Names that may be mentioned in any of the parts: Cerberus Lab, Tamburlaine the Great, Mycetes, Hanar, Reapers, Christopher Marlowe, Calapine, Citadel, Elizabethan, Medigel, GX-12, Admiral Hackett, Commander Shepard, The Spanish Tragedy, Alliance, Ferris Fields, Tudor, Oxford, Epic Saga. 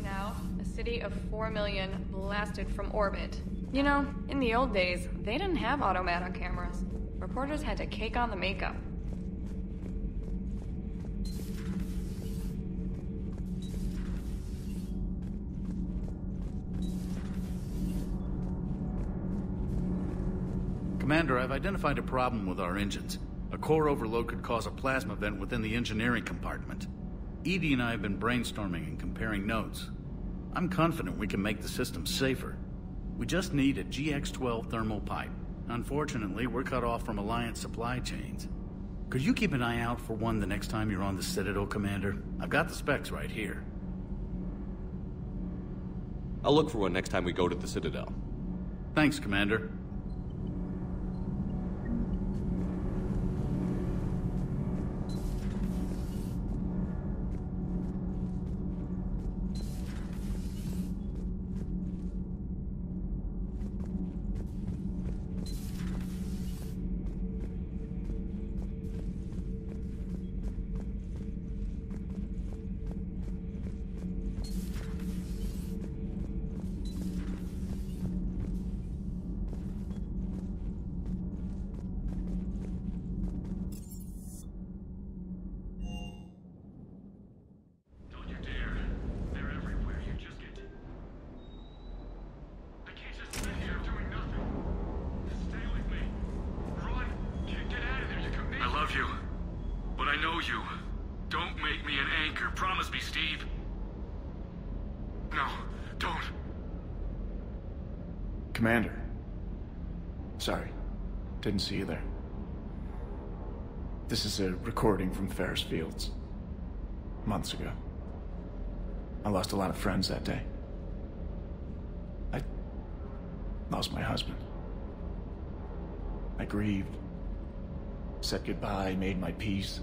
Now, a city of 4 million blasted from orbit. You know, in the old days, they didn't have automatic cameras. Reporters had to cake on the makeup. Commander, I've identified a problem with our engines. A core overload could cause a plasma vent within the engineering compartment. Edie and I have been brainstorming and comparing notes. I'm confident we can make the system safer. We just need a GX-12 thermal pipe. Unfortunately, we're cut off from Alliance supply chains. Could you keep an eye out for one the next time you're on the Citadel, Commander? I've got the specs right here. I'll look for one next time we go to the Citadel. Thanks, Commander. Commander. Sorry, didn't see you there. This is a recording from Ferris Fields. Months ago. I lost a lot of friends that day. I lost my husband. I grieved. Said goodbye, made my peace.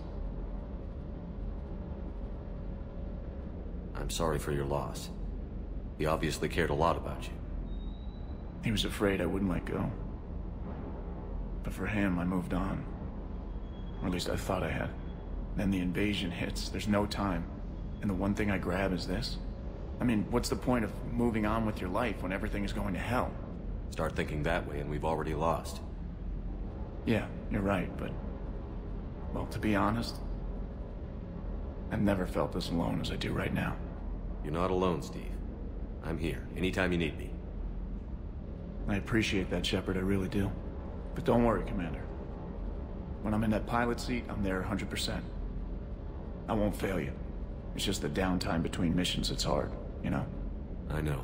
I'm sorry for your loss. He obviously cared a lot about you. He was afraid I wouldn't let go. But for him, I moved on. Or at least I thought I had. Then the invasion hits. There's no time. And the one thing I grab is this. I mean, what's the point of moving on with your life when everything is going to hell? Start thinking that way and we've already lost. Yeah, you're right, but... well, to be honest, I've never felt as alone as I do right now. You're not alone, Steve. I'm here, anytime you need me. I appreciate that, Shepard, I really do. But don't worry, Commander. When I'm in that pilot seat, I'm there 100%. I won't fail you. It's just the downtime between missions that's hard. you know? I know.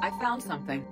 I found something.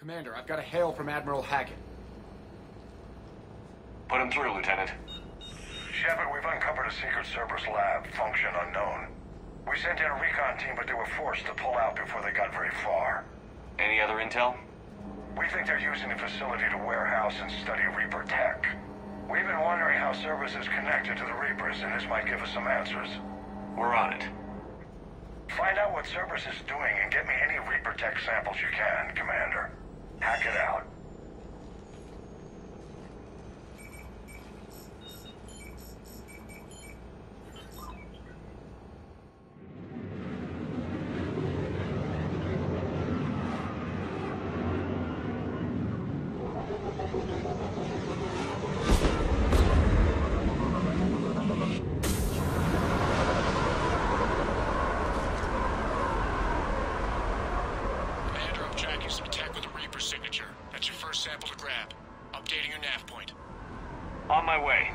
Commander, I've got a hail from Admiral Hackett. Put him through, Lieutenant. Shepard, we've uncovered a secret Cerberus lab, function unknown. We sent in a recon team, but they were forced to pull out before they got very far. Any other intel? We think they're using the facility to warehouse and study Reaper tech. We've been wondering how Cerberus is connected to the Reapers, and this might give us some answers. We're on it. Find out what Cerberus is doing and get me any Reaper tech samples you can, Commander. Hack it out. Sample to grab. Updating your nav point. On my way.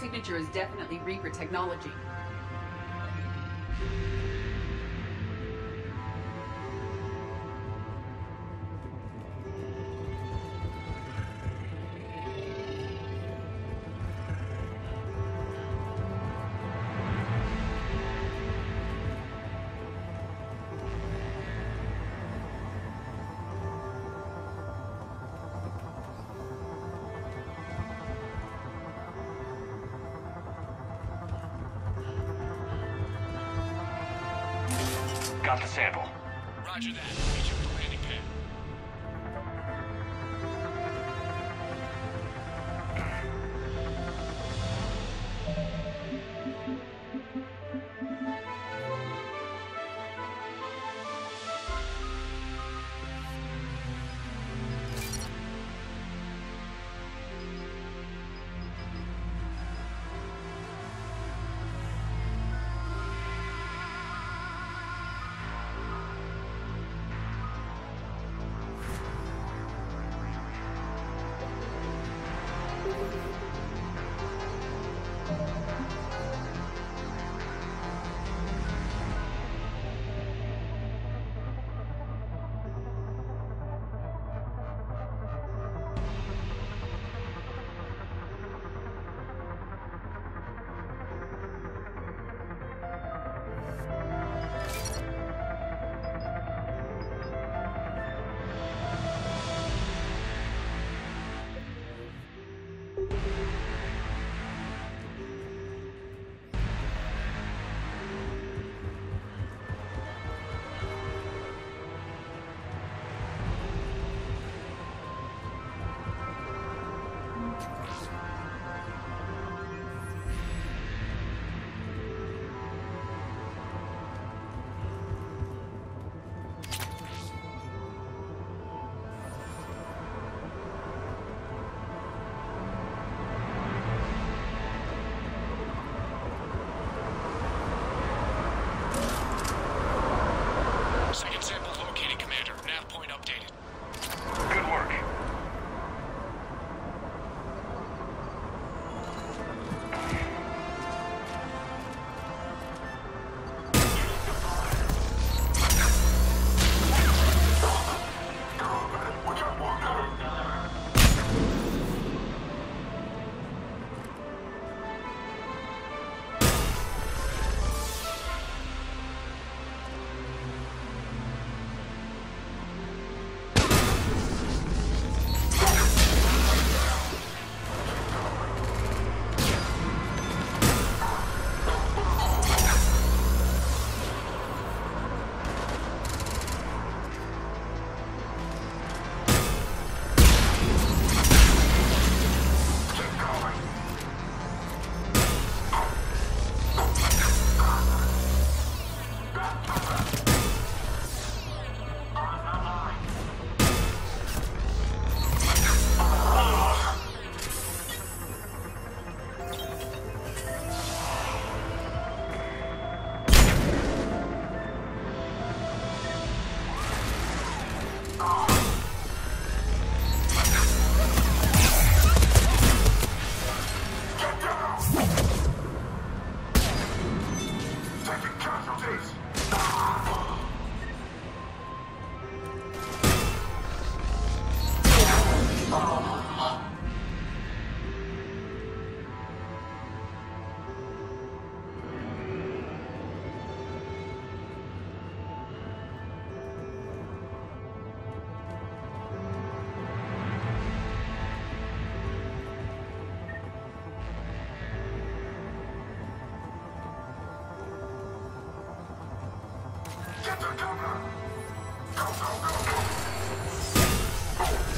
Signature is definitely Reaper technology. Got the sample. Roger that. Meet you at the landing pad.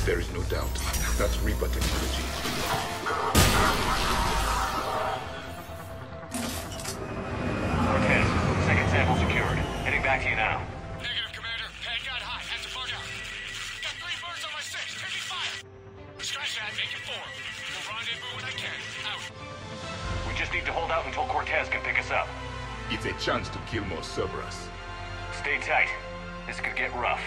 There is no doubt. That's Reaper technology. Chance to kill more Cerberus. Stay tight. This could get rough.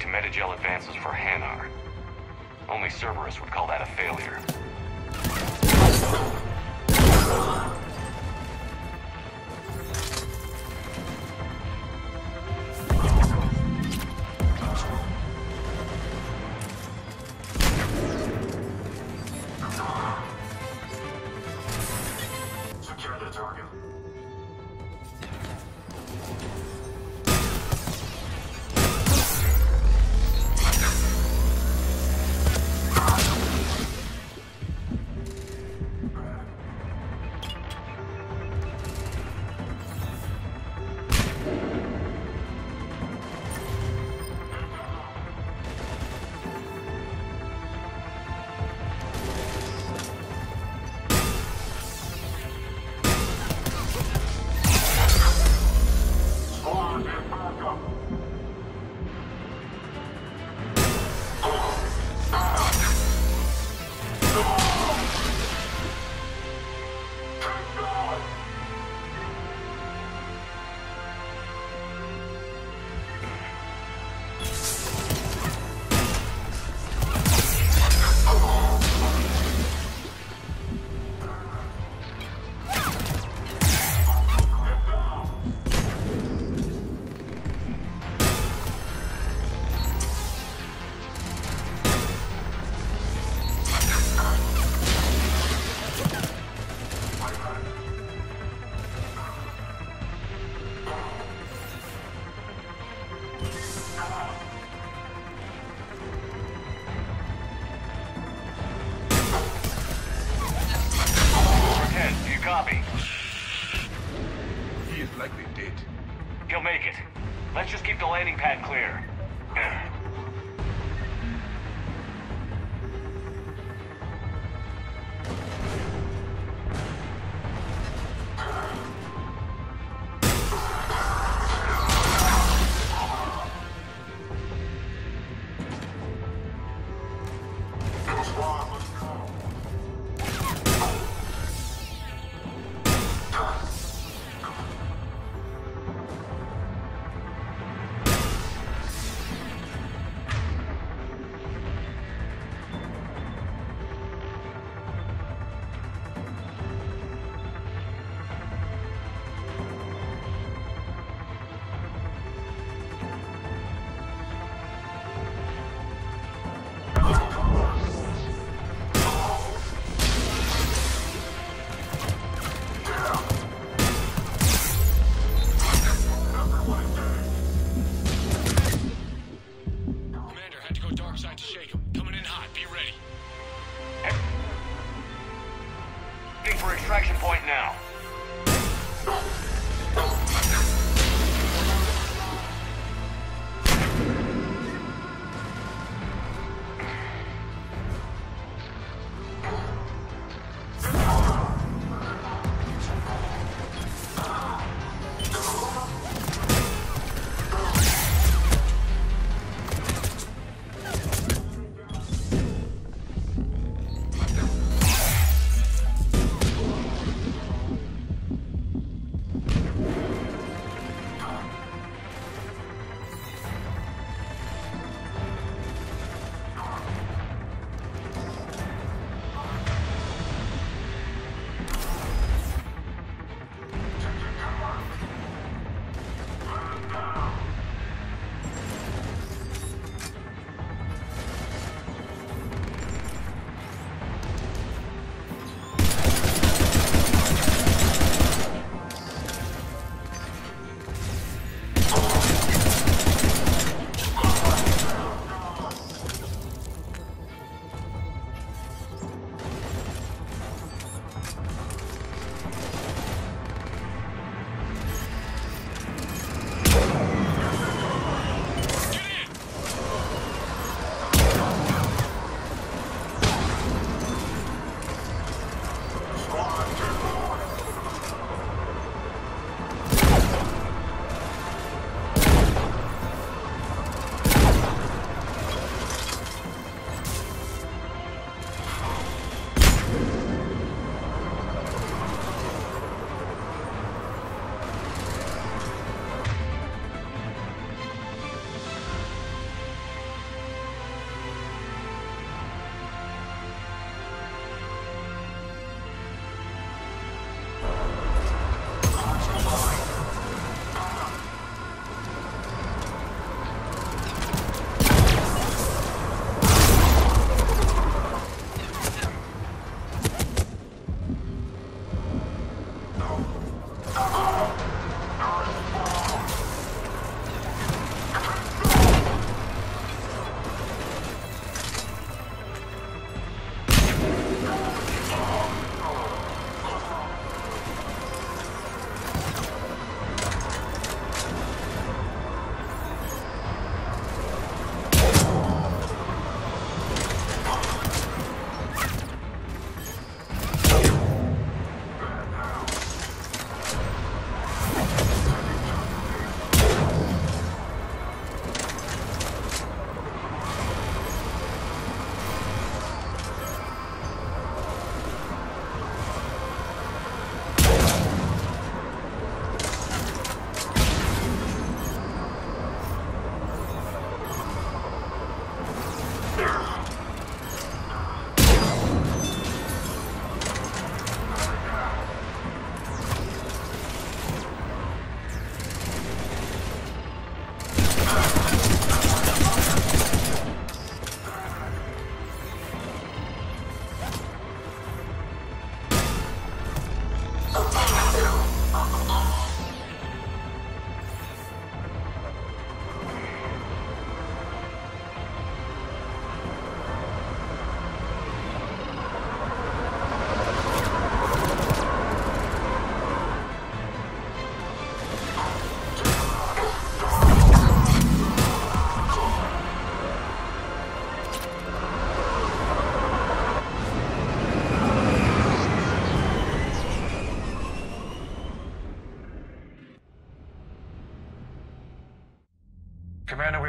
To Medigel advances for Hanar. Only Cerberus would call that a failure.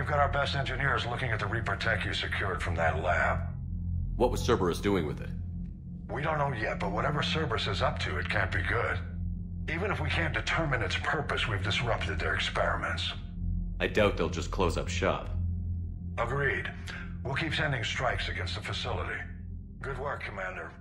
got our best engineers looking at the Reaper tech you secured from that lab. What was Cerberus doing with it? We don't know yet, but whatever Cerberus is up to, it can't be good. Even if we can't determine its purpose, we've disrupted their experiments. I doubt they'll just close up shop. Agreed. We'll keep sending strikes against the facility. Good work, Commander.